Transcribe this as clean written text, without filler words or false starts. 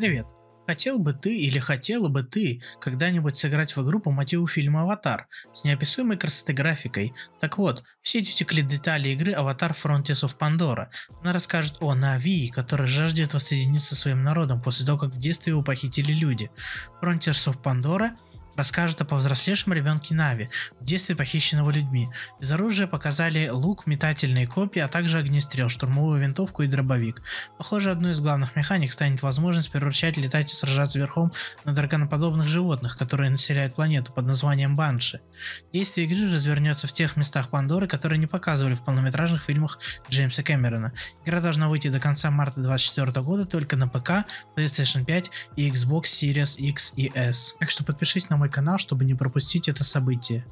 Привет. Хотел бы ты или хотела бы ты когда-нибудь сыграть в игру по мотиву фильма «Аватар» с неописуемой красотой графикой? Так вот, все эти текли детали игры «Аватар Frontiers of Pandora». Она расскажет о Навии, который жаждет воссоединиться со своим народом после того, как в детстве его похитили люди. Frontiers of Pandora расскажет о повзрослевшем ребенке Нави, в детстве похищенного людьми. Из оружия показали лук, метательные копья, а также огнестрел, штурмовую винтовку и дробовик. Похоже, одной из главных механик станет возможность приручать, летать и сражаться верхом на драконоподобных животных, которые населяют планету под названием Банши. Действие игры развернется в тех местах Пандоры, которые не показывали в полнометражных фильмах Джеймса Кэмерона. Игра должна выйти до конца марта 2024 года только на ПК, PlayStation 5 и Xbox Series X и S. Так что подпишись на мой канал, чтобы не пропустить это событие.